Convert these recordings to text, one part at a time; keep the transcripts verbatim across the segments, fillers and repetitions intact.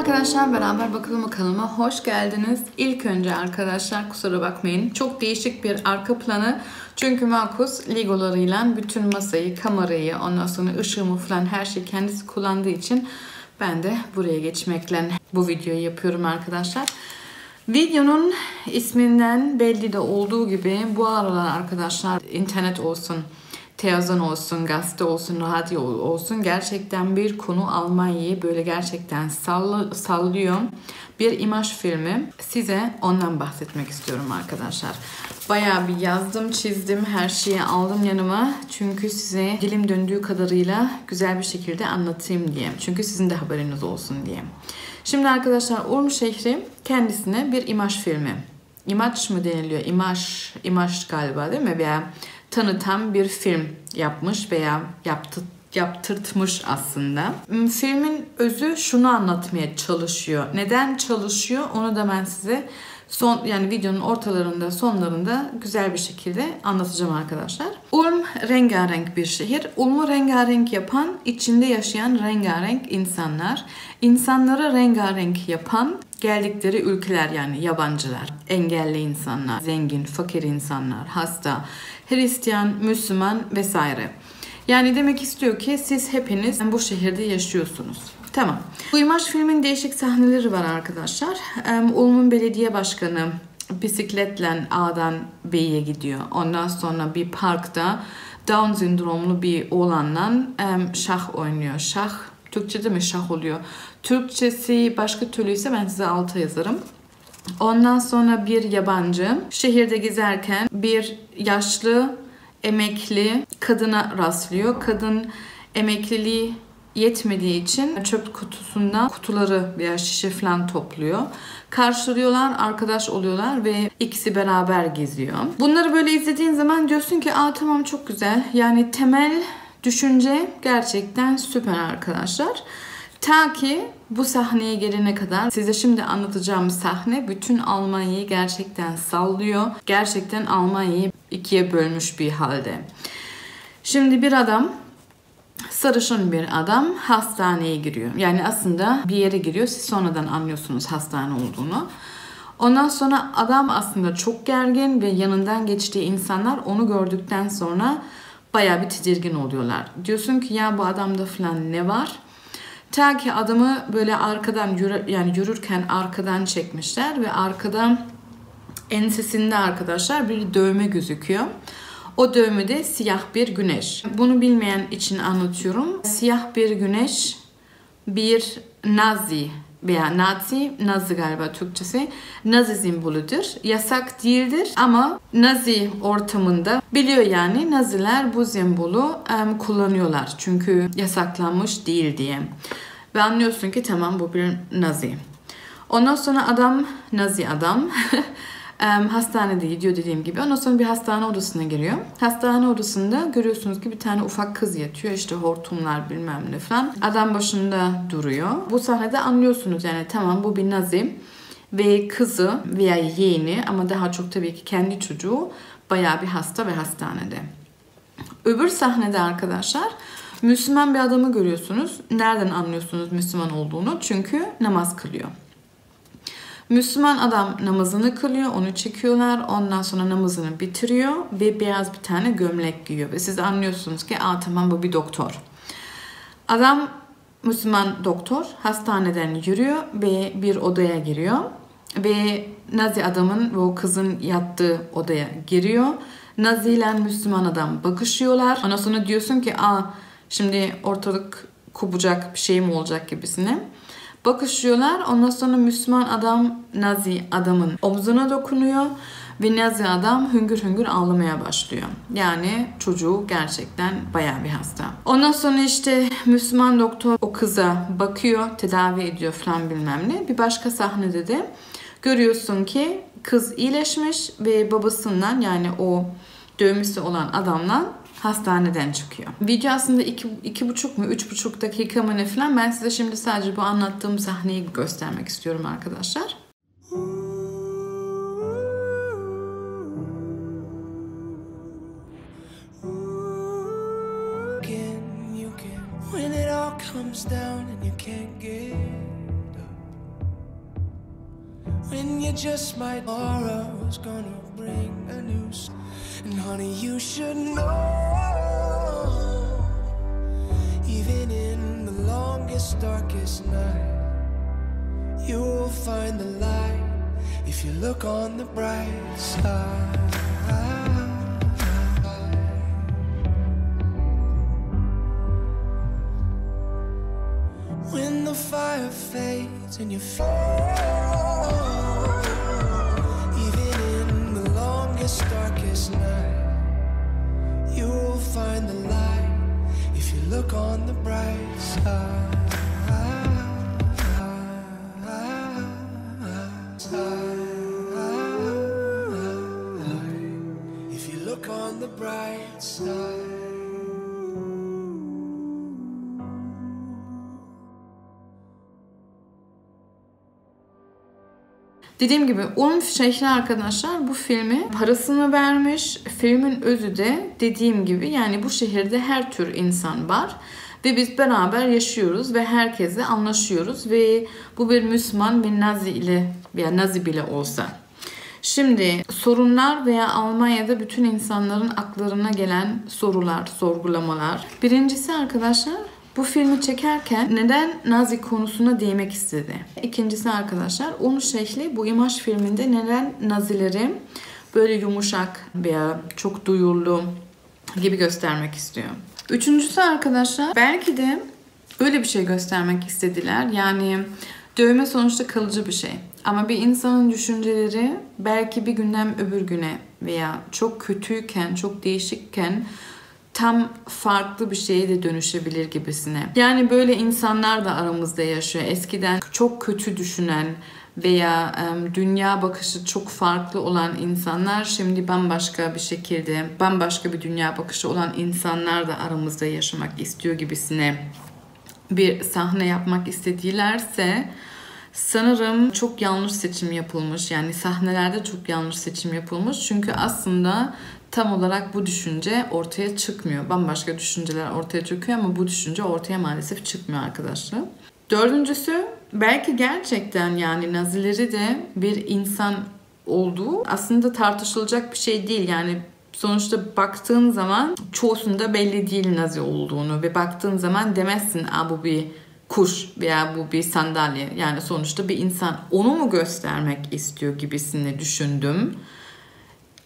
arkadaşlar beraber bakalım kanalıma hoş geldiniz. İlk önce arkadaşlar kusura bakmayın. Çok değişik bir arka planı. Çünkü Markus ligolarıyla bütün masayı, kamerayı, ondan sonra ışığımı falan her şeyi kendisi kullandığı için ben de buraya geçmekle bu videoyu yapıyorum arkadaşlar. Videonun isminden belli de olduğu gibi bu aralar arkadaşlar internet olsun, televizyon olsun, gazete olsun, radyo olsun gerçekten bir konu Almanya'yı böyle gerçekten sall sallıyor. Bir imaj filmi. Size ondan bahsetmek istiyorum arkadaşlar. Bayağı bir yazdım, çizdim, her şeyi aldım yanıma. Çünkü size dilim döndüğü kadarıyla güzel bir şekilde anlatayım diye. Çünkü sizin de haberiniz olsun diye. Şimdi arkadaşlar Ulm şehri kendisine bir imaj filmi. İmaj mı deniliyor? İmaj, imaj galiba değil mi? Veya tanıtan bir film yapmış veya yaptı, yaptırtmış aslında. Filmin özü şunu anlatmaya çalışıyor. Neden çalışıyor onu da ben size son yani videonun ortalarında sonlarında güzel bir şekilde anlatacağım arkadaşlar. Ulm rengarenk bir şehir. Ulm'u rengarenk yapan içinde yaşayan rengarenk insanlar. İnsanları rengarenk yapan geldikleri ülkeler yani yabancılar, engelli insanlar, zengin, fakir insanlar, hasta, Hristiyan, Müslüman vesaire. Yani demek istiyor ki siz hepiniz bu şehirde yaşıyorsunuz. Tamam. Bu imaj filmin değişik sahneleri var arkadaşlar. Ulm'un belediye başkanı bisikletle A'dan B'ye gidiyor. Ondan sonra bir parkta Down sendromlu bir oğlanla şah oynuyor. Şah Türkçe değil mi? Şah oluyor. Türkçesi başka türlü ise ben size alta yazarım. Ondan sonra bir yabancı şehirde gezerken bir yaşlı emekli kadına rastlıyor. Kadın emekliliği yetmediği için çöp kutusundan kutuları veya şişe falan topluyor. Karşılıyorlar, arkadaş oluyorlar ve ikisi beraber geziyor. Bunları böyle izlediğin zaman diyorsun ki aa tamam çok güzel. Yani temel düşünce gerçekten süper arkadaşlar. Ta ki bu sahneye gelene kadar size şimdi anlatacağım sahne bütün Almanya'yı gerçekten sallıyor. Gerçekten Almanya'yı ikiye bölmüş bir halde. Şimdi bir adam, sarışın bir adam hastaneye giriyor. Yani aslında bir yere giriyor. Siz sonradan anlıyorsunuz hastane olduğunu. Ondan sonra adam aslında çok gergin ve yanından geçtiği insanlar onu gördükten sonra bayağı bir tedirgin oluyorlar. Diyorsun ki ya bu adamda falan ne var? Ta ki adamı böyle arkadan yürü, yani yürürken arkadan çekmişler ve arkadan ensesinde arkadaşlar bir dövme gözüküyor. O dövmede siyah bir güneş. Bunu bilmeyen için anlatıyorum. Siyah bir güneş bir Nazi veya Nazi, Nazi galiba Türkçesi, Nazi simbolüdür. Yasak değildir ama Nazi ortamında biliyor yani Naziler bu simbolü um, kullanıyorlar. Çünkü yasaklanmış değil diye. Ve anlıyorsun ki tamam bu bir Nazi. Ondan sonra adam, Nazi adam um, hastanede gidiyor dediğim gibi. Ondan sonra bir hastane odasına giriyor. Hastane odasında görüyorsunuz ki bir tane ufak kız yatıyor. İşte hortumlar bilmem ne falan. Adam başında duruyor. Bu sahnede anlıyorsunuz yani tamam bu bir Nazi. Ve kızı veya yeğeni ama daha çok tabii ki kendi çocuğu bayağı bir hasta ve hastanede. Öbür sahnede arkadaşlar Müslüman bir adamı görüyorsunuz. Nereden anlıyorsunuz Müslüman olduğunu? Çünkü namaz kılıyor. Müslüman adam namazını kılıyor, onu çekiyorlar. Ondan sonra namazını bitiriyor ve beyaz bir tane gömlek giyiyor. Ve siz anlıyorsunuz ki aa tamam bu bir doktor. Adam Müslüman doktor hastaneden yürüyor ve bir odaya giriyor. Ve Nazi adamın ve o kızın yattığı odaya giriyor. Nazi ile Müslüman adam bakışıyorlar. Ondan sonra diyorsun ki aa şimdi ortalık kopacak bir şey mi olacak gibisine. Bakışıyorlar. Ondan sonra Müslüman adam Nazi adamın omzuna dokunuyor. Ve Nazi adam hüngür hüngür ağlamaya başlıyor. Yani çocuğu gerçekten bayağı bir hasta. Ondan sonra işte Müslüman doktor o kıza bakıyor, tedavi ediyor falan bilmem ne. Bir başka sahnede de görüyorsun ki kız iyileşmiş ve babasından yani o dövmesi olan adamla hastaneden çıkıyor. Video aslında iki, iki buçuk mu, üç buçuk dakika mı ne falan. Ben size şimdi sadece bu anlattığım sahneyi göstermek istiyorum arkadaşlar. When it all comes down and you can't get up. And you just might, tomorrow's gonna bring the news. And honey, you should know, even in the longest, darkest night, you will find the light if you look on the bright side. When the fire fades and you fall, darkest night, you will find the light if you look on the bright side. If you look on the bright side. Dediğim gibi Ulm Fişekli arkadaşlar bu filmi parasını vermiş. Filmin özü de dediğim gibi yani bu şehirde her tür insan var. Ve biz beraber yaşıyoruz ve herkese anlaşıyoruz. Ve bu bir Müslüman bir Nazi ile veya Nazi bile olsa. Şimdi sorunlar veya Almanya'da bütün insanların aklarına gelen sorular, sorgulamalar. Birincisi arkadaşlar, bu filmi çekerken neden Nazi konusuna değinmek istedi? İkincisi arkadaşlar, onun şekli bu imaj filminde neden Nazileri böyle yumuşak veya çok duyurlu gibi göstermek istiyor. Üçüncüsü arkadaşlar, belki de böyle bir şey göstermek istediler. Yani dövme sonuçta kalıcı bir şey. Ama bir insanın düşünceleri belki bir günden öbür güne veya çok kötüyken, çok değişikken tam farklı bir şeye de dönüşebilir gibisine. Yani böyle insanlar da aramızda yaşıyor. Eskiden çok kötü düşünen veya dünya bakışı çok farklı olan insanlar şimdi bambaşka bir şekilde, bambaşka bir dünya bakışı olan insanlar da aramızda yaşamak istiyor gibisine bir sahne yapmak istedilerse sanırım çok yanlış seçim yapılmış. Yani sahnelerde çok yanlış seçim yapılmış. Çünkü aslında tam olarak bu düşünce ortaya çıkmıyor. Bambaşka düşünceler ortaya çıkıyor ama bu düşünce ortaya maalesef çıkmıyor arkadaşlar. Dördüncüsü, belki gerçekten yani Nazileri de bir insan olduğu aslında tartışılacak bir şey değil. Yani sonuçta baktığın zaman çoğusunda belli değil Nazi olduğunu ve baktığın zaman demezsin "Aa, bu bir kuş veya bu bir sandalye." Yani sonuçta bir insan, onu mu göstermek istiyor gibisini düşündüm.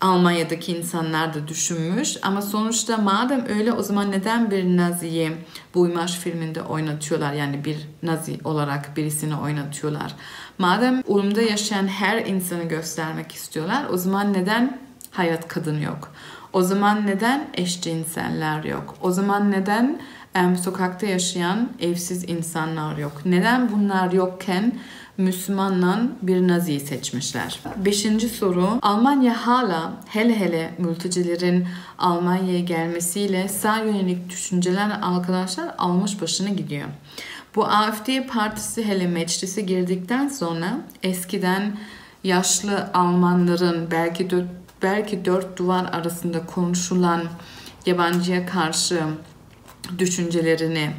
Almanya'daki insanlar da düşünmüş ama sonuçta madem öyle o zaman neden bir Nazi'yi bu imaj filminde oynatıyorlar? Yani bir Nazi olarak birisini oynatıyorlar. Madem Ulm'da yaşayan her insanı göstermek istiyorlar, o zaman neden hayat kadın yok? O zaman neden eşcinseller yok? O zaman neden em, sokakta yaşayan evsiz insanlar yok? Neden bunlar yokken Müslümanla bir Nazi'yi seçmişler? Beşinci soru, Almanya hala, hele hele mültecilerin Almanya'ya gelmesiyle sağ yönelik düşünceler arkadaşlar almış başını gidiyor. Bu A F D partisi hele meclise girdikten sonra eskiden yaşlı Almanların belki de belki dört duvar arasında konuşulan yabancıya karşı düşüncelerini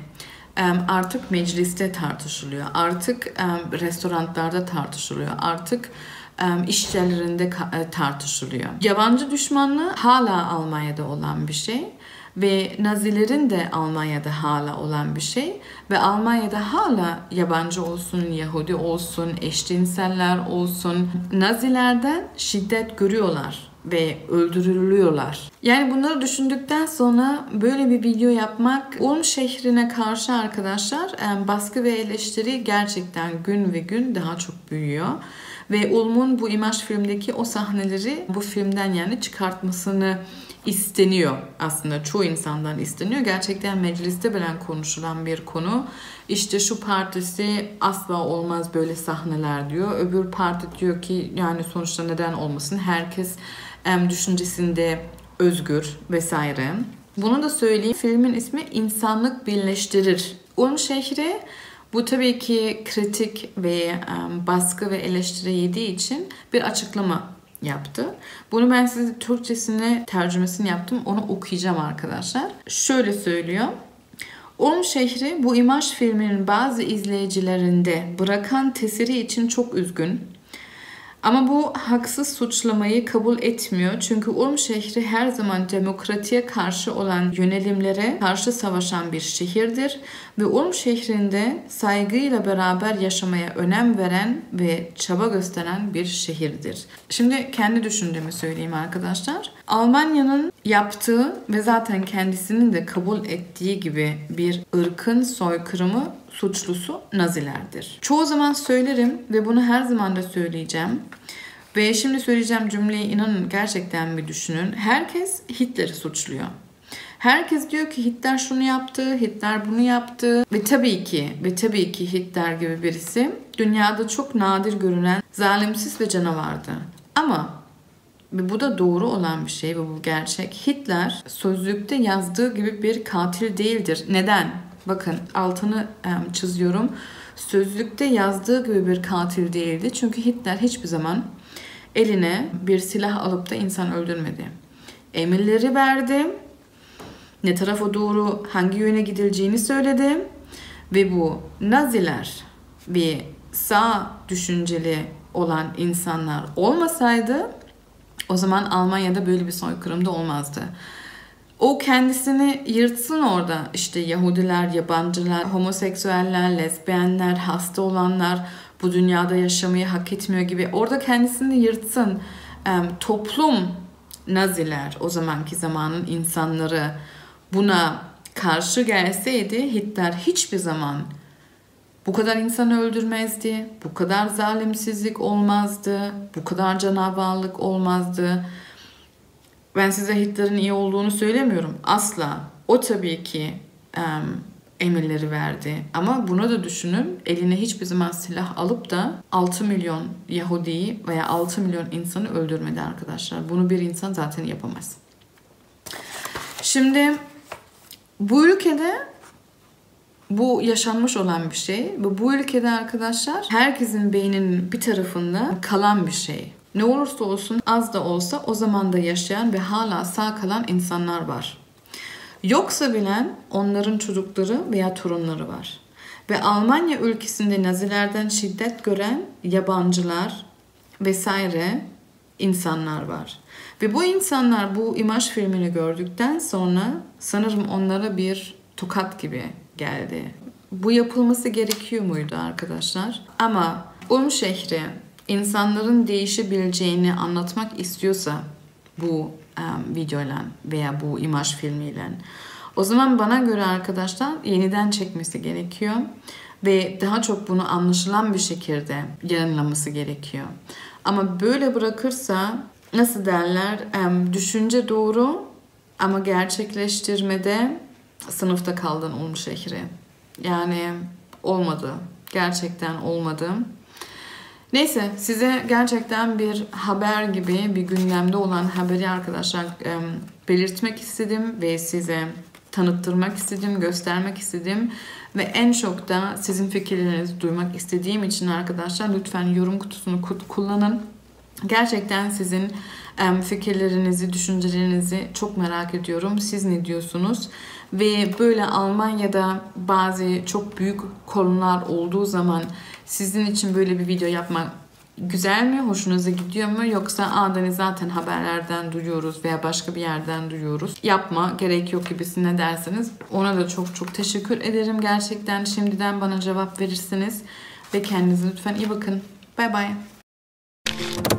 artık mecliste tartışılıyor. Artık restoranlarda tartışılıyor. Artık iş yerlerinde tartışılıyor. Yabancı düşmanlığı hala Almanya'da olan bir şey. Ve Nazilerin de Almanya'da hala olan bir şey. Ve Almanya'da hala yabancı olsun, Yahudi olsun, eşcinseller olsun, Nazilerden şiddet görüyorlar ve öldürülüyorlar. Yani bunları düşündükten sonra böyle bir video yapmak, Ulm şehrine karşı arkadaşlar baskı ve eleştiri gerçekten gün ve gün daha çok büyüyor. Ve Ulm'un bu imaj filmdeki o sahneleri bu filmden yani çıkartmasını isteniyor aslında. Çoğu insandan isteniyor. Gerçekten mecliste bile konuşulan bir konu. İşte şu partisi asla olmaz böyle sahneler diyor. Öbür parti diyor ki yani sonuçta neden olmasın? Herkes düşüncesinde özgür vesaire. Bunu da söyleyeyim. Filmin ismi İnsanlık Birleştirir. Ulm şehri bu tabii ki kritik ve baskı ve eleştiri yediği için bir açıklama yaptı. Bunu ben size Türkçesine tercümesini yaptım. Onu okuyacağım arkadaşlar. Şöyle söylüyor. Ulm şehri bu imaj filminin bazı izleyicilerinde bırakan tesiri için çok üzgün. Ama bu haksız suçlamayı kabul etmiyor. Çünkü Ulm şehri her zaman demokratiye karşı olan yönelimlere karşı savaşan bir şehirdir. Ve Ulm şehrinde saygıyla beraber yaşamaya önem veren ve çaba gösteren bir şehirdir. Şimdi kendi düşündüğümü söyleyeyim arkadaşlar. Almanya'nın yaptığı ve zaten kendisinin de kabul ettiği gibi bir ırkın soykırımı suçlusu Nazilerdir. Çoğu zaman söylerim ve bunu her zaman da söyleyeceğim. Ve şimdi söyleyeceğim cümleyi inanın gerçekten bir düşünün. Herkes Hitler'i suçluyor. Herkes diyor ki Hitler şunu yaptı, Hitler bunu yaptı. Ve tabii ki ve tabii ki Hitler gibi birisi dünyada çok nadir görünen zalimsiz ve canavardı. Ama ve bu da doğru olan bir şey ve bu gerçek. Hitler sözlükte yazdığı gibi bir katil değildir. Neden? Bakın altını çiziyorum. Sözlükte yazdığı gibi bir katil değildi. Çünkü Hitler hiçbir zaman eline bir silah alıp da insan öldürmedi. Emirleri verdi. Ne tarafa doğru, hangi yöne gidileceğini söyledi. Ve bu Naziler ve sağ düşünceli olan insanlar olmasaydı o zaman Almanya'da böyle bir soykırım da olmazdı. O kendisini yırtsın orada, işte Yahudiler, yabancılar, homoseksüeller, lezbiyenler, hasta olanlar bu dünyada yaşamayı hak etmiyor gibi. Orada kendisini yırtsın. Toplum, Naziler, o zamanki zamanın insanları buna karşı gelseydi Hitler hiçbir zaman bu kadar insanı öldürmezdi, bu kadar zalimsizlik olmazdı, bu kadar canavarlık olmazdı. Ben size Hitler'in iyi olduğunu söylemiyorum. Asla. O tabii ki em, emirleri verdi. Ama buna da düşünün, eline hiçbir zaman silah alıp da altı milyon Yahudi'yi veya altı milyon insanı öldürmedi arkadaşlar. Bunu bir insan zaten yapamaz. Şimdi bu ülkede bu yaşanmış olan bir şey ve bu ülkede arkadaşlar herkesin beyninin bir tarafında kalan bir şey. Ne olursa olsun, az da olsa o zaman da yaşayan ve hala sağ kalan insanlar var. Yoksa bilen onların çocukları veya torunları var. Ve Almanya ülkesinde Nazilerden şiddet gören yabancılar vesaire insanlar var. Ve bu insanlar bu imaj filmini gördükten sonra sanırım onlara bir tokat gibi geldi. Bu yapılması gerekiyor muydu arkadaşlar? Ama Ulm şehri insanların değişebileceğini anlatmak istiyorsa bu um, videoyla veya bu imaj filmiyle, o zaman bana göre arkadaşlar yeniden çekmesi gerekiyor ve daha çok bunu anlaşılan bir şekilde yayınlaması gerekiyor. Ama böyle bırakırsa nasıl derler, um, düşünce doğru ama gerçekleştirmede sınıfta kaldın Ulm şehri. Yani olmadı. Gerçekten olmadı. Neyse, size gerçekten bir haber gibi, bir gündemde olan haberi arkadaşlar belirtmek istedim ve size tanıttırmak istedim, göstermek istedim ve en çok da sizin fikirlerinizi duymak istediğim için arkadaşlar lütfen yorum kutusunu kullanın. Gerçekten sizin fikirlerinizi, düşüncelerinizi çok merak ediyorum. Siz ne diyorsunuz? Ve böyle Almanya'da bazı çok büyük konular olduğu zaman sizin için böyle bir video yapmak güzel mi? Hoşunuza gidiyor mu? Yoksa adını zaten haberlerden duyuyoruz veya başka bir yerden duyuyoruz, yapma, gerek yok gibisine derseniz ona da çok çok teşekkür ederim. Gerçekten şimdiden bana cevap verirsiniz. Ve kendinize lütfen iyi bakın. Bay bay.